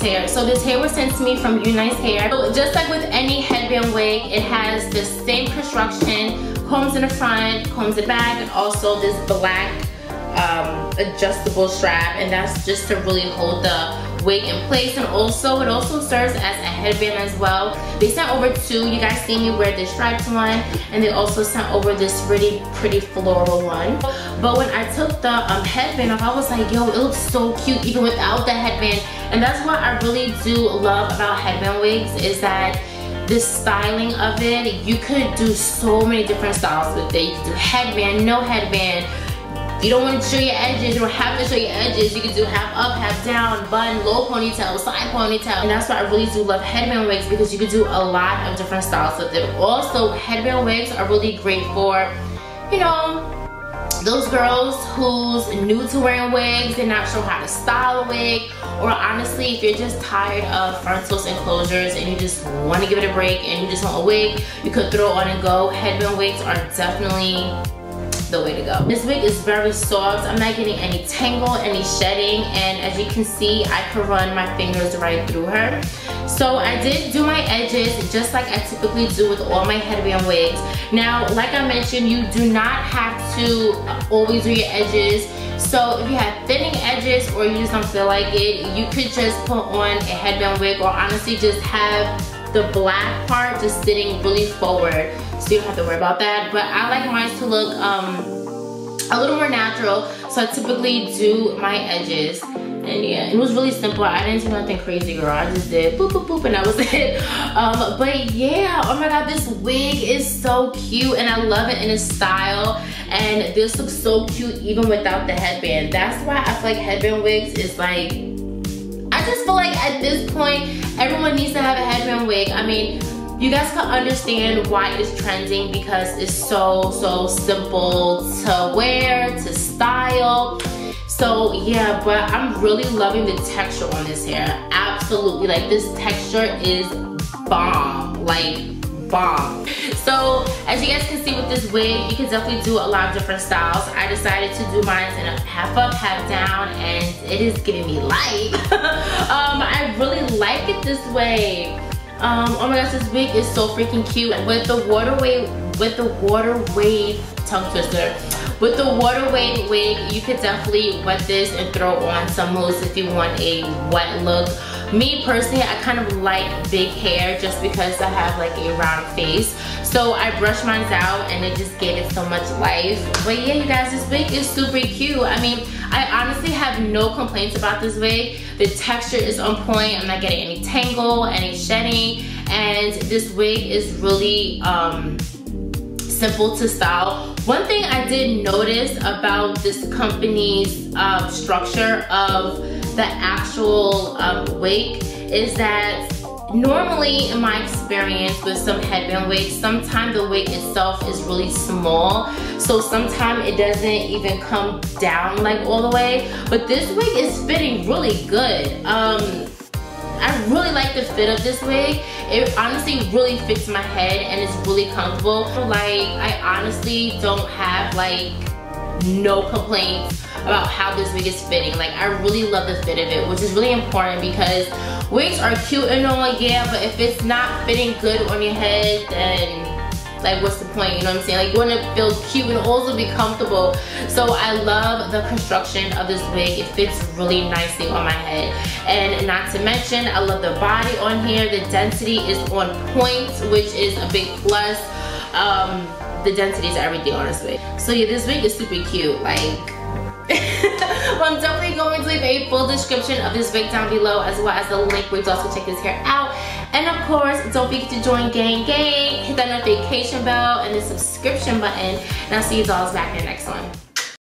this hair. So this hair was sent to me from You Nice Hair. So just like with any headband wig, it has the same construction, combs in the front, combs in the back, and also this black adjustable strap, and that's just to really hold the wig in place. And also it also serves as a headband as well. They sent over two. You guys see me wear this striped one, and they also sent over this really pretty floral one. But when I took the headband off, I was like, yo, it looks so cute even without the headband. And that's what I really do love about headband wigs, is that the styling of it, you could do so many different styles with it. You could do headband, no headband. You don't want to show your edges, you don't have to show your edges. You can do half up, half down, bun, low ponytail, side ponytail. And that's why I really do love headband wigs, because you can do a lot of different styles with it. Also, headband wigs are really great for, you know, those girls who's new to wearing wigs and not sure how to style a wig, or honestly if you're just tired of frontals and closures and you just want to give it a break and you just want a wig you could throw on and go, headband wigs are definitely the way to go. This wig is very soft. I'm not getting any tangle, any shedding, and as you can see, I can run my fingers right through her. So I did do my edges just like I typically do with all my headband wigs. Now, like I mentioned, you do not have to always do your edges. So if you have thinning edges or you just don't feel like it, you could just put on a headband wig, or honestly just have the black part just sitting really forward, so you don't have to worry about that. But I like mine to look a little more natural, so I typically do my edges. And yeah, it was really simple. I didn't do nothing crazy, girl. I just did boop boop boop and that was it. But yeah, oh my god, this wig is so cute and I love it in its style, and this looks so cute even without the headband. That's why I feel like headband wigs is like, I just feel like at this point everyone needs to have a headband wig. I mean, you guys can understand why it's trending, because it's so simple to wear, to style. So yeah, but I'm really loving the texture on this hair. Absolutely, like this texture is bomb, like bomb. So as you guys can see with this wig, you can definitely do a lot of different styles. I decided to do mine in a half up, half down, and it is giving me life. I really like it this way. Oh my gosh, this wig is so freaking cute. With the water wave wig, you could definitely wet this and throw on some mousse if you want a wet look. Me personally, I kind of like big hair just because I have like a round face. So I brushed mine out and it just gave it so much life. But yeah, you guys, this wig is super cute. I mean, I honestly have no complaints about this wig. The texture is on point. I'm not getting any tangle, any shedding. And this wig is really simple to style. One thing I did notice about this company's structure of the actual wig is that normally, in my experience with some headband wigs, sometimes the wig itself is really small, so sometimes it doesn't even come down like all the way. But this wig is fitting really good. I really like the fit of this wig. It honestly really fits my head and it's really comfortable. Like, I honestly don't have like no complaints about how this wig is fitting. Like, I really love the fit of it, which is really important because wigs are cute and all, yeah, but if it's not fitting good on your head, then like, what's the point? You know what I'm saying? Like, you want to feel cute and also be comfortable. So I love the construction of this wig. It fits really nicely on my head. And not to mention, I love the body on here. The density is on point, which is a big plus. The density is everything on this wig. So yeah, this wig is super cute. Like, well, I'm definitely going to leave a full description of this wig down below, as well as the link where you also check this hair out. And of course, don't forget to join Gang Gang, hit that notification bell and the subscription button, and I'll see you dolls back in the next one.